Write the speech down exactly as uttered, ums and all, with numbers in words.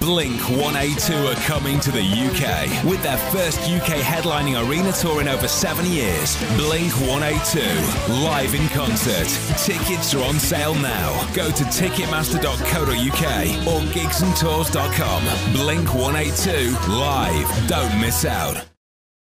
Blink one eighty-two are coming to the U K with their first U K headlining arena tour in over seven years. Blink one eighty-two, live in concert. Tickets are on sale now. Go to ticketmaster dot co dot U K or gigs and tours dot com. Blink one eighty-two, live. Don't miss out.